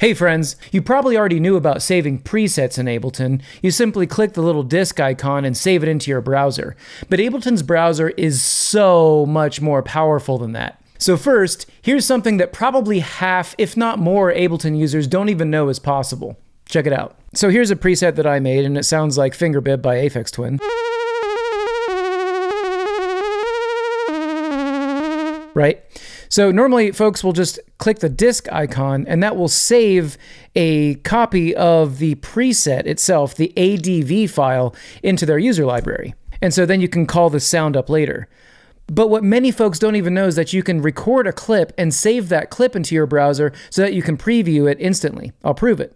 Hey friends, you probably already knew about saving presets in Ableton. You simply click the little disc icon and save it into your browser. But Ableton's browser is so much more powerful than that. So first, here's something that probably half, if not more, Ableton users don't even know is possible. Check it out. So here's a preset that I made, and it sounds like Fingerbib by Aphex Twin. Right? So normally folks will just click the disc icon and that will save a copy of the preset itself, the ADV file, into their user library. And so then you can call the sound up later. But what many folks don't even know is that you can record a clip and save that clip into your browser so that you can preview it instantly. I'll prove it.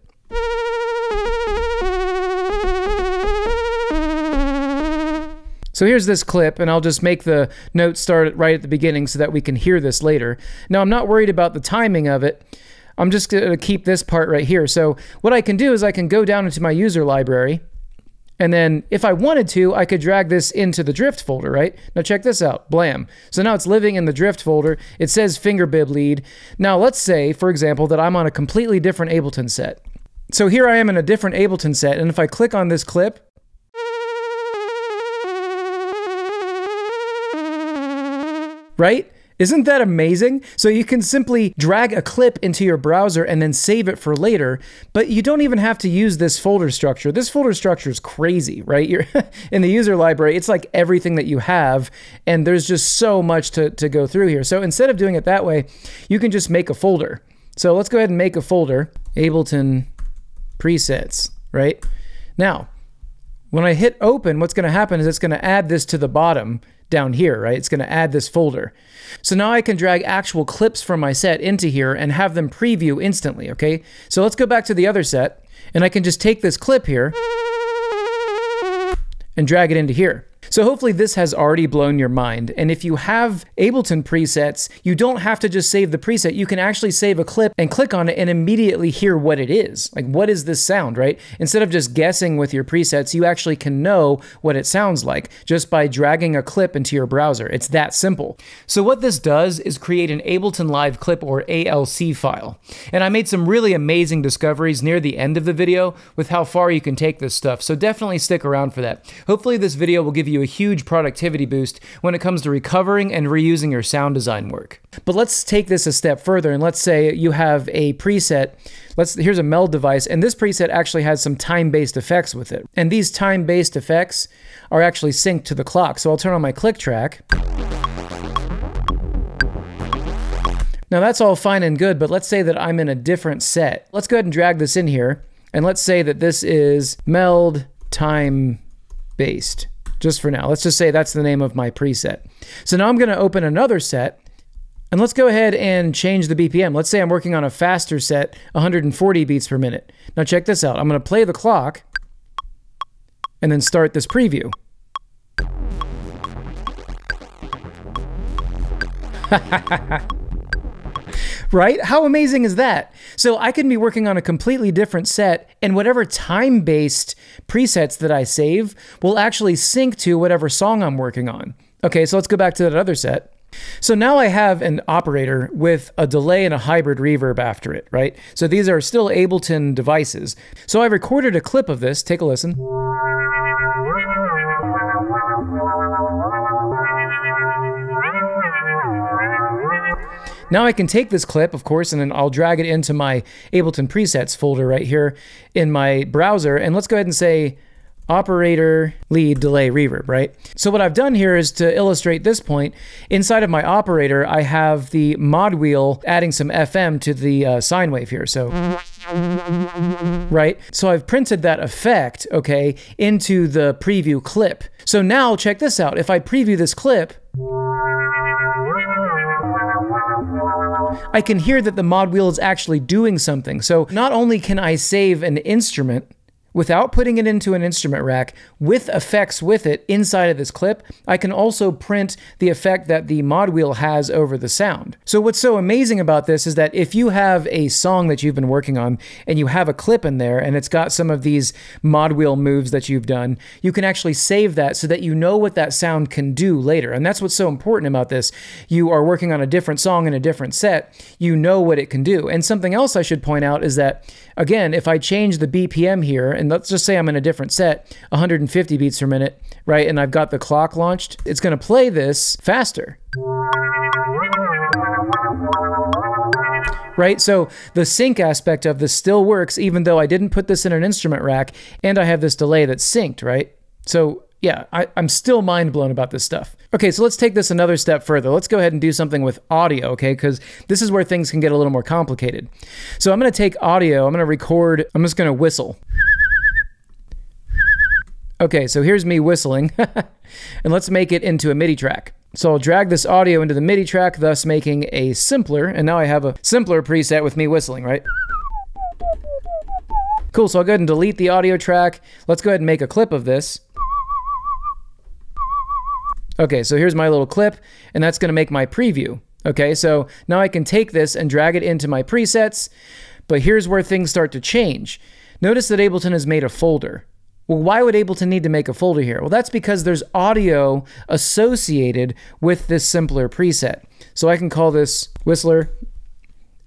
So here's this clip, and I'll just make the notes start right at the beginning so that we can hear this later. Now, I'm not worried about the timing of it. I'm just going to keep this part right here. So what I can do is I can go down into my user library, and then if I wanted to, I could drag this into the drift folder, right? Now check this out, blam. So now it's living in the drift folder. It says Fingerbib lead. Now let's say, for example, that I'm on a completely different Ableton set. So here I am in a different Ableton set, and if I click on this clip, right? Isn't that amazing? So you can simply drag a clip into your browser and then save it for later, but you don't even have to use this folder structure. This folder structure is crazy, right? You're in the user library, it's like everything that you have, and there's just so much to go through here. So instead of doing it that way, you can just make a folder. So let's go ahead and make a folder, Ableton presets, right? Now, when I hit open, what's gonna happen is it's gonna add this to the bottom down here, right? It's going to add this folder. So now I can drag actual clips from my set into here and have them preview instantly, okay? So let's go back to the other set, and I can just take this clip here and drag it into here. So hopefully this has already blown your mind, and if you have Ableton presets, you don't have to just save the preset. You can actually save a clip and click on it and immediately hear what it is. Like, what is this sound, right? Instead of just guessing with your presets, you actually can know what it sounds like just by dragging a clip into your browser. It's that simple. So what this does is create an Ableton Live Clip, or ALC, file. And I made some really amazing discoveries near the end of the video with how far you can take this stuff, so definitely stick around for that. Hopefully this video will give you a huge productivity boost when it comes to recovering and reusing your sound design work. But let's take this a step further, and let's say you have a preset. Here's a Meld device, and this preset actually has some time-based effects with it. And these time-based effects are actually synced to the clock. So I'll turn on my click track. Now that's all fine and good, but let's say that I'm in a different set. Let's go ahead and drag this in here, and let's say that this is Meld time-based. Just for now, let's just say that's the name of my preset. So now I'm gonna open another set, and let's go ahead and change the BPM. Let's say I'm working on a faster set, 140 beats per minute. Now check this out, I'm gonna play the clock and then start this preview. Right? How amazing is that? So I can be working on a completely different set, and whatever time-based presets that I save will actually sync to whatever song I'm working on. Okay, so let's go back to that other set. So now I have an operator with a delay and a hybrid reverb after it, right? So these are still Ableton devices. So I recorded a clip of this. Take a listen. Now I can take this clip, of course, and then I'll drag it into my Ableton presets folder right here in my browser. And let's go ahead and say operator lead delay reverb, right? So what I've done here is to illustrate this point, inside of my operator, I have the mod wheel adding some FM to the sine wave here. So, right? So I've printed that effect, okay, into the preview clip. So now check this out. If I preview this clip, I can hear that the mod wheel is actually doing something. So not only can I save an instrument Without putting it into an instrument rack, with effects with it inside of this clip, I can also print the effect that the mod wheel has over the sound. So what's so amazing about this is that if you have a song that you've been working on and you have a clip in there and it's got some of these mod wheel moves that you've done, you can actually save that so that you know what that sound can do later. And that's what's so important about this. You are working on a different song in a different set, you know what it can do. And something else I should point out is that, again, if I change the BPM here, and let's just say I'm in a different set, 150 beats per minute, right? And I've got the clock launched. It's gonna play this faster, right? So the sync aspect of this still works, even though I didn't put this in an instrument rack and I have this delay that's synced, right? So yeah, I'm still mind blown about this stuff. Okay, so let's take this another step further. Let's go ahead and do something with audio, okay? Because this is where things can get a little more complicated. So I'm gonna take audio, I'm gonna record, I'm just gonna whistle. Okay, so here's me whistling, and let's make it into a MIDI track. So I'll drag this audio into the MIDI track, thus making a simpler, and now I have a simpler preset with me whistling, right? Cool, so I'll go ahead and delete the audio track. Let's go ahead and make a clip of this. Okay, so here's my little clip, and that's gonna make my preview. Okay, so now I can take this and drag it into my presets, but here's where things start to change. Notice that Ableton has made a folder. Well, why would Ableton need to make a folder here? Well, that's because there's audio associated with this simpler preset. So I can call this Whistler,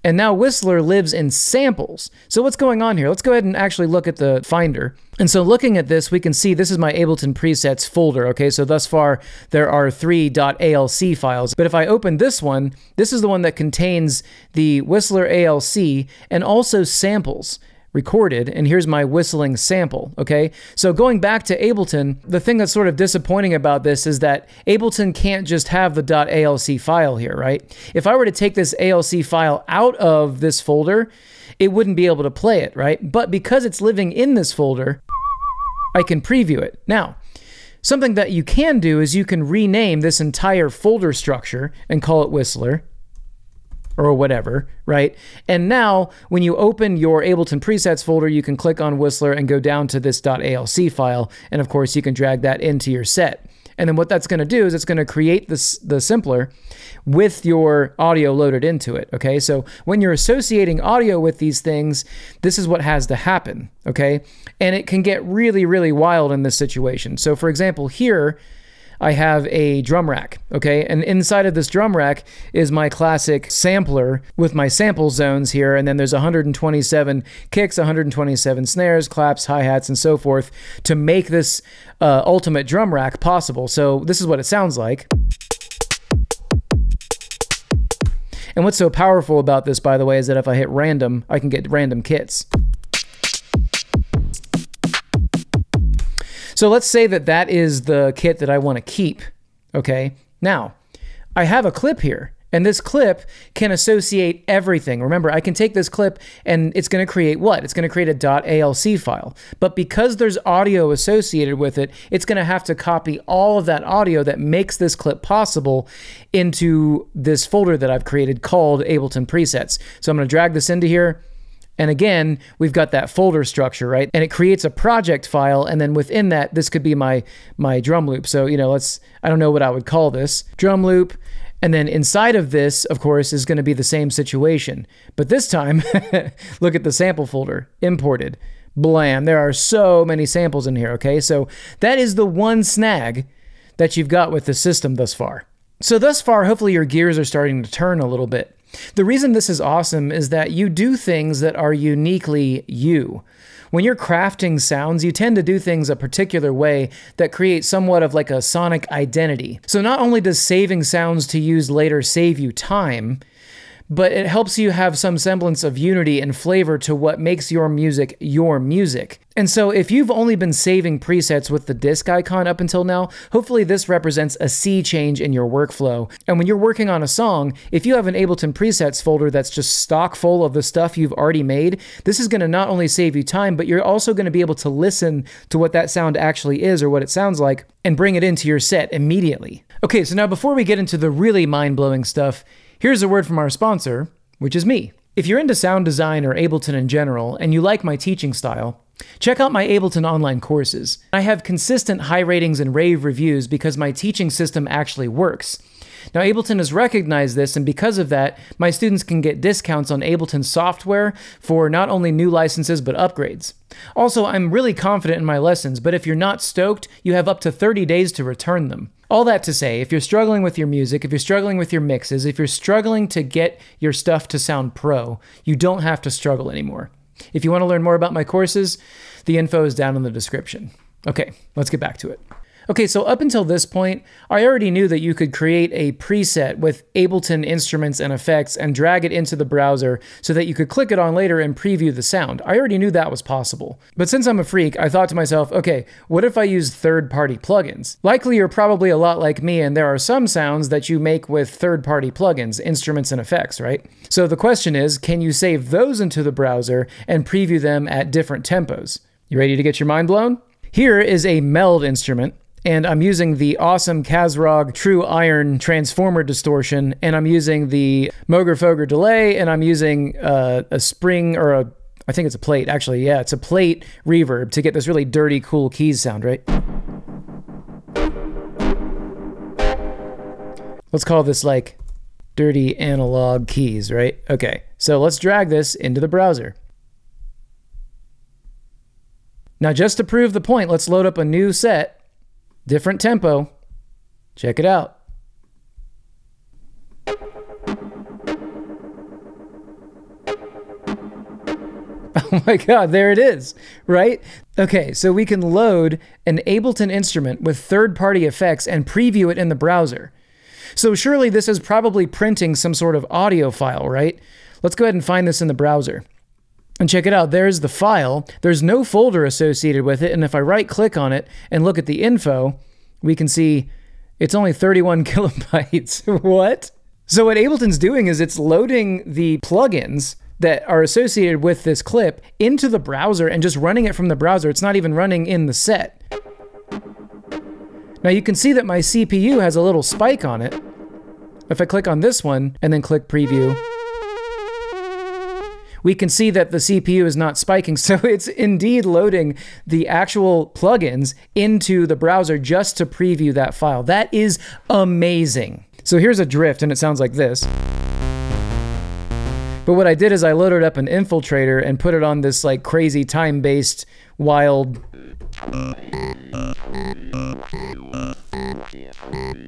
and now Whistler lives in samples. So what's going on here? Let's go ahead and actually look at the Finder. And so looking at this, we can see this is my Ableton presets folder, okay? So thus far, there are 3.alc files. But if I open this one, this is the one that contains the Whistler ALC and also samples recorded, and here's my whistling sample, okay? So going back to Ableton, the thing that's sort of disappointing about this is that Ableton can't just have the .alc file here, right? If I were to take this ALC file out of this folder, it wouldn't be able to play it, right? But because it's living in this folder, I can preview it. Now, something that you can do is you can rename this entire folder structure and call it Whistler, or whatever, right? And now, when you open your Ableton presets folder, you can click on Whistler and go down to this .alc file, and of course you can drag that into your set. And then what that's gonna do is it's gonna create the simpler with your audio loaded into it, okay? So when you're associating audio with these things, this is what has to happen, okay? And it can get really, really wild in this situation. So for example, here, I have a drum rack, okay? And inside of this drum rack is my classic sampler with my sample zones here, and then there's 127 kicks, 127 snares, claps, hi-hats, and so forth to make this ultimate drum rack possible. So this is what it sounds like. And what's so powerful about this, by the way, is that if I hit random, I can get random kits. So let's say that that is the kit that I want to keep, okay? Now, I have a clip here, and this clip can associate everything. Remember, I can take this clip and it's gonna create what? It's gonna create a .alc file. But because there's audio associated with it, it's gonna have to copy all of that audio that makes this clip possible into this folder that I've created called Ableton Presets. So I'm gonna drag this into here. And again, we've got that folder structure, right? And it creates a project file, and then within that, this could be my drum loop. So, you know, let's, I don't know what I would call this, drum loop. And then inside of this, of course, is gonna be the same situation. But this time, look at the sample folder, imported, blam. There are so many samples in here, okay? So that is the one snag that you've got with the system thus far. So thus far, hopefully your gears are starting to turn a little bit. The reason this is awesome is that you do things that are uniquely you. When you're crafting sounds, you tend to do things a particular way that creates somewhat of like a sonic identity. So not only does saving sounds to use later save you time, but it helps you have some semblance of unity and flavor to what makes your music your music. And so if you've only been saving presets with the disc icon up until now, hopefully this represents a sea change in your workflow. And when you're working on a song, if you have an Ableton presets folder that's just stock full of the stuff you've already made, this is gonna not only save you time, but you're also gonna be able to listen to what that sound actually is or what it sounds like and bring it into your set immediately. Okay, so now before we get into the really mind-blowing stuff, here's a word from our sponsor, which is me. If you're into sound design or Ableton in general, and you like my teaching style, Check out my Ableton online courses. I have consistent high ratings and rave reviews because my teaching system actually works. Now, Ableton has recognized this, and because of that, my students can get discounts on Ableton software for not only new licenses, but upgrades. Also, I'm really confident in my lessons, but if you're not stoked, you have up to 30 days to return them. All that to say, if you're struggling with your music, if you're struggling with your mixes, if you're struggling to get your stuff to sound pro, you don't have to struggle anymore. If you want to learn more about my courses, the info is down in the description. Okay, let's get back to it. Okay, so up until this point, I already knew that you could create a preset with Ableton instruments and effects and drag it into the browser so that you could click it on later and preview the sound. I already knew that was possible. But since I'm a freak, I thought to myself, okay, what if I use third-party plugins? Likely you're probably a lot like me, and there are some sounds that you make with third-party plugins, instruments and effects, right? So the question is, can you save those into the browser and preview them at different tempos? You ready to get your mind blown? Here is a Meld instrument, and I'm using the awesome Kazrog True Iron Transformer Distortion, and I'm using the Moger Foger Delay, and I'm using a spring, or I think it's a plate, actually, yeah, it's a plate reverb to get this really dirty, cool keys sound, right? Let's call this like dirty analog keys, right? Okay, so let's drag this into the browser. Now, just to prove the point, let's load up a new set. Different tempo. Check it out. Oh my God, there it is, right? Okay, so we can load an Ableton instrument with third-party effects and preview it in the browser. So surely this is probably printing some sort of audio file, right? Let's go ahead and find this in the browser. And check it out, there's the file. There's no folder associated with it, and if I right-click on it and look at the info, we can see it's only 31 kilobytes. What? So what Ableton's doing is it's loading the plugins that are associated with this clip into the browser and just running it from the browser. It's not even running in the set. Now you can see that my CPU has a little spike on it. If I click on this one and then click preview, we can see that the CPU is not spiking, so it's indeed loading the actual plugins into the browser just to preview that file. That is amazing. So here's a drift, and it sounds like this. But what I did is I loaded up an Infiltrator and put it on this like crazy time-based wild,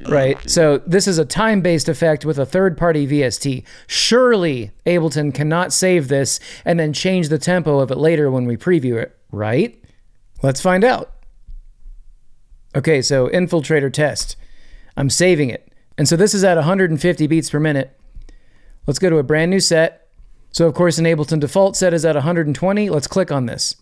right? So this is a time-based effect with a third-party VST. Surely Ableton cannot save this and then change the tempo of it later when we preview it, right? Let's find out. Okay, so Infiltrator test. I'm saving it. And so this is at 150 beats per minute. Let's go to a brand new set. So of course an Ableton default set is at 120. Let's click on this.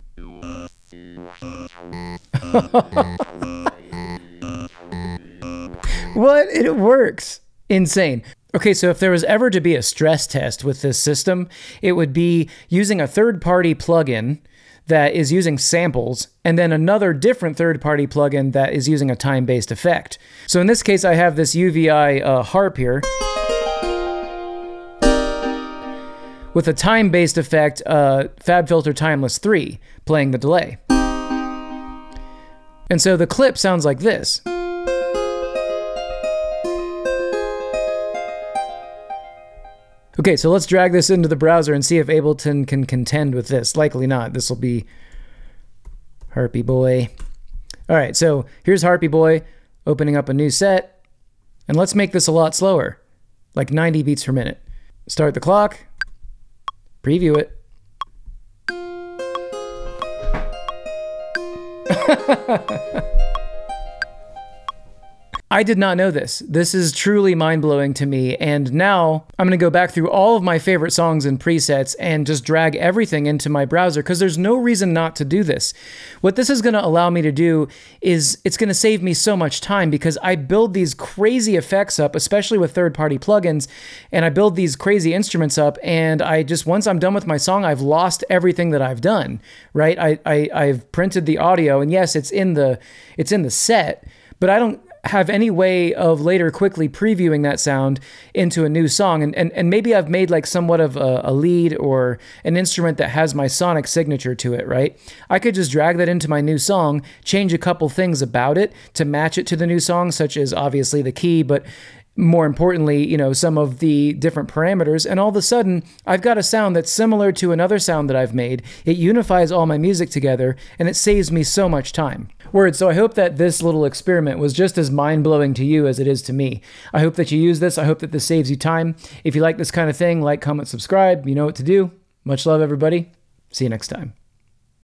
What? It works. Insane. Okay, so if there was ever to be a stress test with this system, it would be using a third-party plugin that is using samples, and then another different third-party plugin that is using a time-based effect. So in this case, I have this UVI harp here, with a time-based effect, FabFilter Timeless 3, playing the delay. And so the clip sounds like this. Okay, so let's drag this into the browser and see if Ableton can contend with this. Likely not. This will be Harpy Boy. All right, so here's Harpy Boy opening up a new set. And let's make this a lot slower, like 90 beats per minute. Start the clock. Preview it. I did not know this. This is truly mind-blowing to me, and now I'm gonna go back through all of my favorite songs and presets and just drag everything into my browser, because there's no reason not to do this. What this is gonna allow me to do is it's gonna save me so much time, because I build these crazy effects up, especially with third-party plugins, and I build these crazy instruments up, and I just, once I'm done with my song, I've lost everything that I've done, right? I've printed the audio, and yes, it's in the set, but I don't have any way of later quickly previewing that sound into a new song. And maybe I've made like somewhat of a lead or an instrument that has my sonic signature to it, right? I could just drag that into my new song, change a couple things about it to match it to the new song, such as obviously the key, but more importantly, you know, some of the different parameters, and all of a sudden I've got a sound that's similar to another sound that I've made. It unifies all my music together, and it saves me so much time. So I hope that this little experiment was just as mind-blowing to you as it is to me. I hope that you use this. I hope that this saves you time. If you like this kind of thing, like, comment, subscribe. You know what to do. Much love, everybody. See you next time.